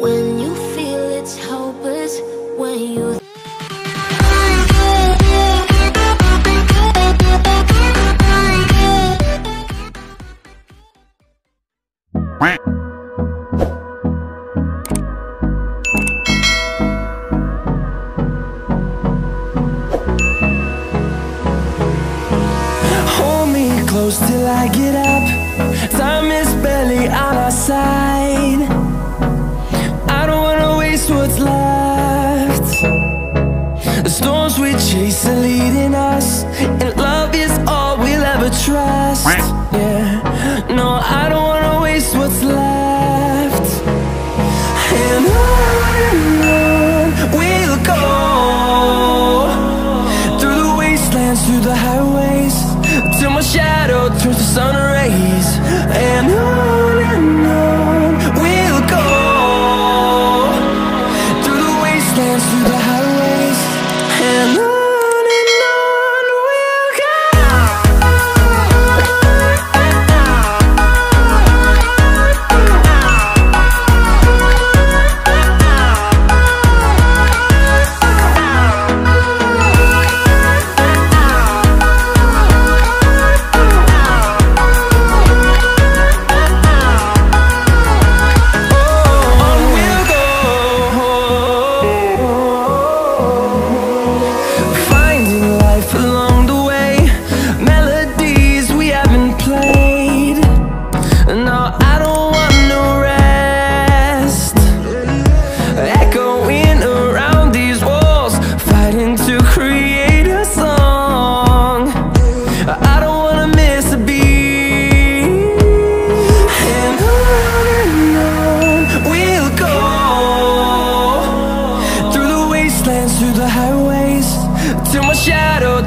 When you feel it's hopeless, when you hold me close till I get up, time is barely on our side. What's left? The storms we chase are leading us, and love is all we'll ever trust. Yeah, no, I don't wanna waste what's left. And on we'll go, through the wastelands, through the highways, till my shadow turns to sun rays. And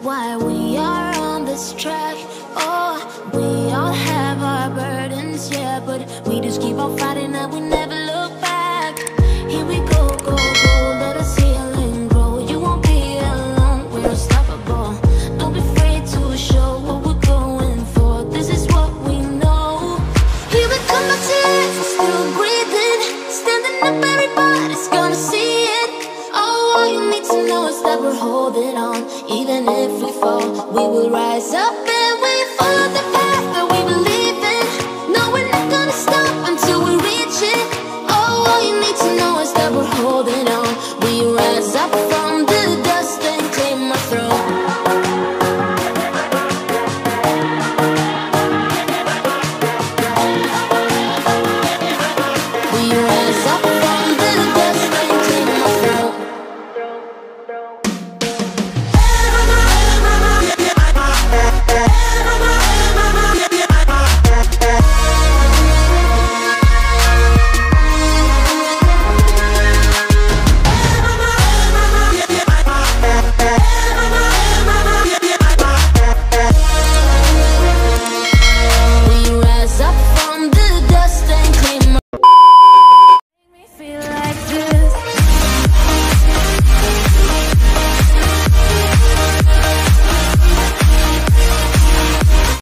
why we are on this track. Oh, we all have our will rise up.